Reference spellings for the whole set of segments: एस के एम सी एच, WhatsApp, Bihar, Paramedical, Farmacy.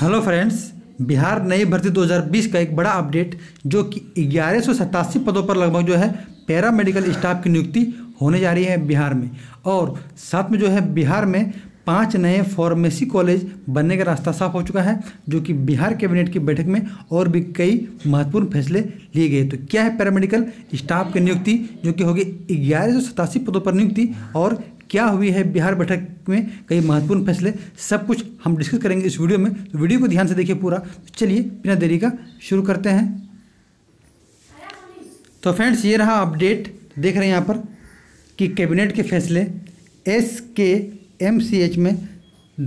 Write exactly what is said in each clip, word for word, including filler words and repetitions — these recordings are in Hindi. हेलो फ्रेंड्स, बिहार नई भर्ती दो हज़ार बीस का एक बड़ा अपडेट जो कि ग्यारह सौ सतासी पदों पर लगभग जो है पैरामेडिकल स्टाफ की नियुक्ति होने जा रही है बिहार में। और साथ में जो है बिहार में पांच नए फार्मेसी कॉलेज बनने का रास्ता साफ हो चुका है, जो कि बिहार कैबिनेट की बैठक में और भी कई महत्वपूर्ण फैसले लिए गए। तो क्या है पैरामेडिकल स्टाफ की नियुक्ति जो कि होगी ग्यारह सौ सतासी पदों पर नियुक्ति, और क्या हुई है बिहार बैठक में कई महत्वपूर्ण फैसले, सब कुछ हम डिस्कस करेंगे इस वीडियो में। तो वीडियो को ध्यान से देखिए पूरा। चलिए बिना देरी का शुरू करते हैं। तो फ्रेंड्स, ये रहा अपडेट, देख रहे हैं यहाँ पर कि कैबिनेट के फैसले। एस के एम सी एच में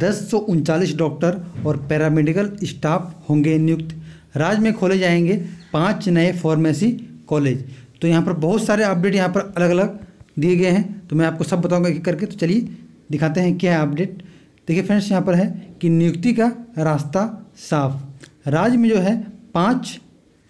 दस सौ उनचालीस डॉक्टर और पैरामेडिकल स्टाफ होंगे नियुक्त। राज्य में खोले जाएंगे पाँच नए फार्मेसी कॉलेज। तो यहाँ पर बहुत सारे अपडेट यहाँ पर अलग अलग दिए गए हैं, तो मैं आपको सब बताऊंगा एक करके। तो चलिए दिखाते हैं क्या है अपडेट। देखिए फ्रेंड्स, यहाँ पर है कि नियुक्ति का रास्ता साफ। राज्य में जो है पांच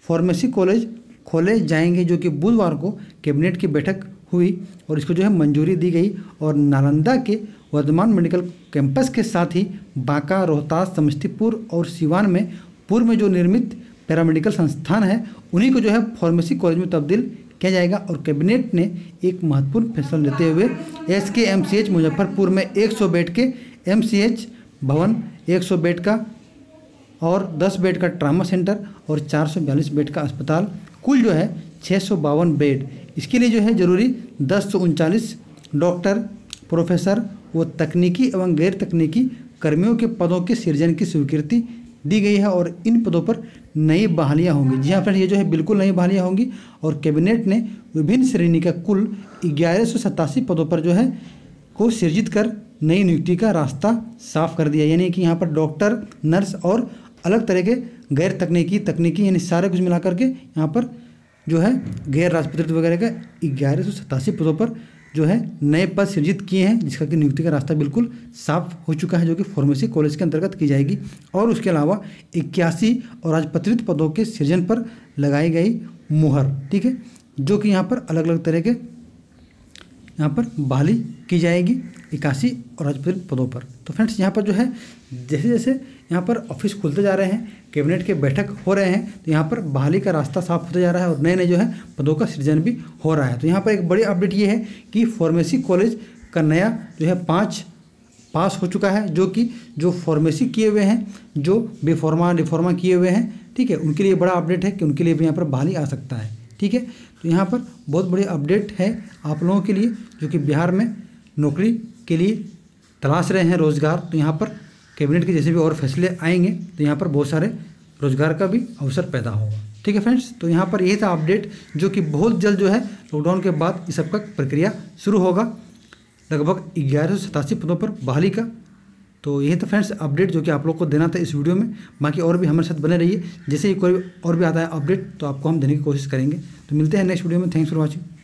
फार्मेसी कॉलेज खोले जाएंगे, जो कि बुधवार को कैबिनेट की बैठक हुई और इसको जो है मंजूरी दी गई। और नालंदा के वर्धमान मेडिकल कैंपस के साथ ही बांका, रोहतास, समस्तीपुर और सीवान में पूर्व में जो निर्मित पैरामेडिकल संस्थान है उन्हीं को जो है फार्मेसी कॉलेज में तब्दील किया जाएगा। और कैबिनेट ने एक महत्वपूर्ण फैसला लेते हुए एस के एम सी एच मुजफ्फरपुर में एक सौ बेड के एम सी एच भवन, एक सौ बेड का और दस बेड का ट्रामा सेंटर और चार सौ बयालीस बेड का अस्पताल, कुल जो है छः सौ बावन बेड। इसके लिए जो है ज़रूरी दस सौ उनचालीस डॉक्टर, प्रोफेसर व तकनीकी एवं गैर तकनीकी कर्मियों के पदों के सृजन की स्वीकृति दी गई है। और इन पदों पर नई बहालियां होंगी। जी हाँ फ्रेंड्स, ये जो है बिल्कुल नई बहालियां होंगी। और कैबिनेट ने विभिन्न श्रेणी का कुल ग्यारह सौ सतासी पदों पर जो है को सृजित कर नई नियुक्ति का रास्ता साफ कर दिया। यानी कि यहाँ पर डॉक्टर, नर्स और अलग तरह के गैर तकनीकी तकनीकी यानी सारे कुछ मिला करके यहाँ पर जो है गैर राजपत्रित वगैरह का ग्यारह सौ सतासी पदों पर जो है नए पद सृजित किए हैं, जिसका कि नियुक्ति का रास्ता बिल्कुल साफ हो चुका है, जो कि फार्मेसी कॉलेज के अंतर्गत की जाएगी। और उसके अलावा इक्यासी और राजपत्रित पदों के सृजन पर लगाई गई मुहर, ठीक है, जो कि यहाँ पर अलग अलग तरह के यहाँ पर बहाली की जाएगी इक्यासी और राजपत्रित पदों पर। तो फ्रेंड्स, यहाँ पर जो है जैसे जैसे यहाँ पर ऑफिस खुलते जा रहे हैं, कैबिनेट के बैठक हो रहे हैं, तो यहाँ पर बहाली का रास्ता साफ होता जा रहा है और नए नए जो है पदों का सृजन भी हो रहा है। तो यहाँ पर एक बड़ी अपडेट ये है कि फार्मेसी कॉलेज का नया जो है पाँच पास हो चुका है, जो कि जो फार्मेसी किए हुए हैं, जो बेफार्मा डिफार्मा किए हुए हैं, ठीक है, उनके लिए बड़ा अपडेट है कि उनके लिए भी यहाँ पर बहाली आ सकता है, ठीक है। तो यहाँ पर बहुत बड़ी अपडेट है आप लोगों के लिए, जो कि बिहार में नौकरी के लिए तलाश रहे हैं रोज़गार। तो यहाँ पर कैबिनेट के जैसे भी और फैसले आएंगे तो यहाँ पर बहुत सारे रोजगार का भी अवसर पैदा होगा, ठीक है फ्रेंड्स। तो यहाँ पर ये था अपडेट, जो कि बहुत जल्द जो है लॉकडाउन के बाद इस सबका प्रक्रिया शुरू होगा, लगभग ग्यारह सौ सतासी पदों पर बहाली का। तो यही था फ्रेंड्स अपडेट जो कि आप लोग को देना था इस वीडियो में। बाकी और भी हमारे साथ बने रहिए, जैसे ही कोई और भी आता है अपडेट तो आपको हम देने की कोशिश करेंगे। तो मिलते हैं नेक्स्ट वीडियो में। Thanks for watching.